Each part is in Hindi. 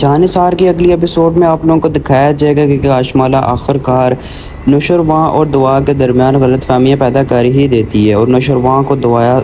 जान निसार के अगली एपिसोड में आप लोगों को दिखाया जाएगा कि काशमाला आखिरकार नौशरवां और दुआ के दरमियान गलत फहमियाँ पैदा कर ही देती है और नौशरवां को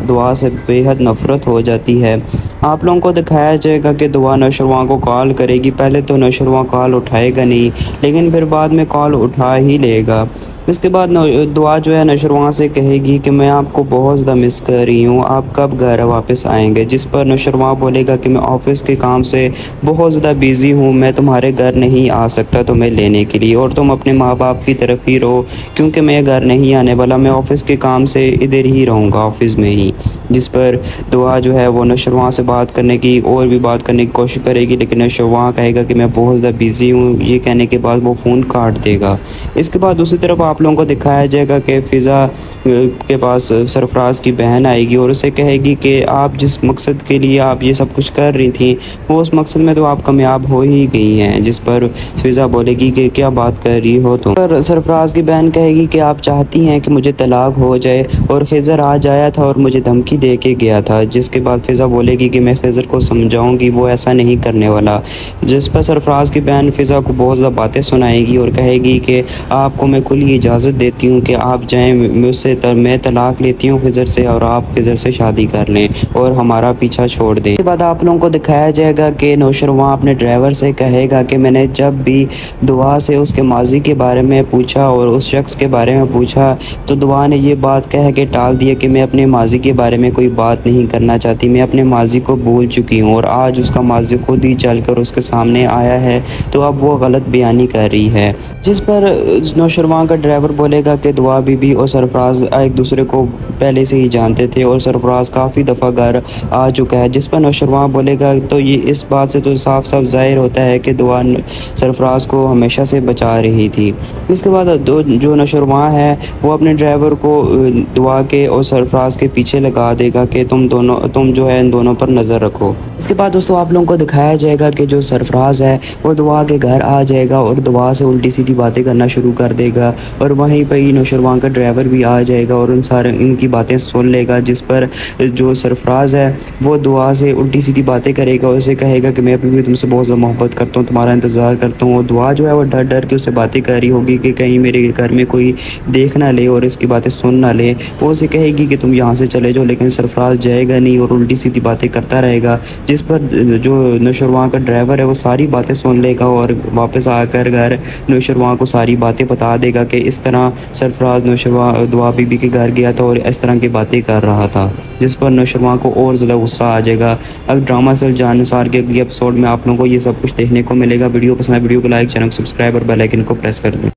दुआ से बेहद नफरत हो जाती है। आप लोगों को दिखाया जाएगा कि दुआ नौशरवां को कॉल करेगी, पहले तो नौशरवां कॉल उठाएगा नहीं लेकिन फिर बाद में कॉल उठा ही लेगा। इसके बाद दुआ जो है नौशरवां से कहेगी कि मैं आपको बहुत ज़्यादा मिस कर रही हूँ, आप कब घर वापस आएंगे, जिस पर नौशरवां बोलेगा कि मैं ऑफिस के काम से बहुत ज़्यादा बिज़ी हूँ, मैं तुम्हारे घर नहीं आ सकता तुम्हें लेने के लिए और तुम अपने माँ बाप की तरफ ही रहो क्योंकि मैं घर नहीं आने वाला, मैं ऑफिस के काम से इधर ही रहूँगा ऑफिस में ही। जिस पर दुआ जो है वो नौशरवां से बात करने की और भी बात करने की कोशिश करेगी लेकिन नौशरवां कहेगा कि मैं बहुत ज़्यादा बिज़ी हूँ, ये कहने के बाद वो फ़ोन काट देगा। इसके बाद दूसरी तरफ आप लोगों को दिखाया जाएगा कि फ़िज़ा के पास सरफराज की बहन आएगी और उसे कहेगी कि आप जिस मकसद के लिए आप ये सब कुछ कर रही थी वो उस मकसद में तो आप कामयाब हो ही गई हैं। जिस पर फ़िज़ा बोलेगी कि क्या बात कर रही हो तुम, पर सरफराज की बहन कहेगी कि आप चाहती हैं कि मुझे तलाक हो जाए और खिज़र आज आया था और मुझे धमकी दे के गया था। जिसके बाद फ़िज़ा बोलेगी कि मैं खिज़र को समझाऊँगी, वो ऐसा नहीं करने वाला। जिस पर सरफराज की बहन फ़िज़ा को बहुत ज़्यादा बातें सुनाएगी और कहेगी कि आपको मैं खुली इजाज़त देती हूँ कि आप जाएँ, मैं तलाक लेती हूँ खिज़र से और आप खिज़र से शादी कर लें और हमारा पीछा छोड़ दें। इसके बाद आप लोगों को दिखाया जाएगा कि नौशरवां अपने ड्राइवर से कहेगा कि मैंने जब भी दुआ से उसके माजी के बारे में पूछा और उस शख्स के बारे में पूछा तो दुआ ने यह बात कह के टाल दिया कि मैं अपने माजी के बारे में कोई बात नहीं करना चाहती, मैं अपने माजी को भूल चुकी हूँ और आज उसका माजी खुद ही चल कर उसके सामने आया है तो अब वो गलत बयानी कर रही है। जिस पर नौशरवां का ड्राइवर बोलेगा कि दुआ बीबी और सरफराज एक दूसरे को पहले से ही जानते थे और सरफराज काफ़ी दफ़ा घर आ चुका है। जिस पर नौशरवां बोलेगा तो ये इस बात से तो साफ साफ जाहिर होता है कि दुआ सरफराज को हमेशा से बचा रही थी। इसके बाद जो नौशरवां है वो अपने ड्राइवर को दुआ के और सरफराज के पीछे लगा देगा कि तुम जो है इन दोनों पर नज़र रखो। इसके बाद दोस्तों आप लोगों को दिखाया जाएगा कि जो सरफराज है वो दुआ के घर आ जाएगा और दुआ से उल्टी सीधी बातें करना शुरू कर देगा और वहीं पर ही नौशरवां का ड्राइवर भी आ जाएगा और इनकी बातें सुन लेगा। जिस पर जो सरफराज है वो दुआ से उल्टी सीधी बातें करेगा और उसे कहेगा कि मैं अभी भी तुमसे बहुत ज़्यादा मोहब्बत करता हूँ, तुम्हारा इंतज़ार करता हूँ। दुआ जो है वो डर डर के उससे बातें कर रही होगी कि कहीं मेरे घर में कोई देख ना ले और इसकी बातें सुन ना ले, वो उसे कहेगी कि तुम यहाँ से चले जाओ लेकिन सरफराज जाएगा नहीं और उल्टी सीधी बातें करता रहेगा। जिस पर जो नौशरवां का ड्राइवर है वो सारी बातें सुन लेगा और वापस आकर घर नौशरवां को सारी बातें बता देगा कि इस तरह सरफराज नौशरवां दुआ बीबी के घर गया था और इस तरह की बातें कर रहा था। जिस पर नौशरवां को और ज़्यादा गुस्सा आ जाएगा। अब ड्रामा सेल जान निसार के अगले एपिसोड में आप लोगों को ये सब कुछ देखने को मिलेगा। वीडियो पसंद है वीडियो को लाइक, चैनल को सब्सक्राइब और बेल आइकन को प्रेस कर दें।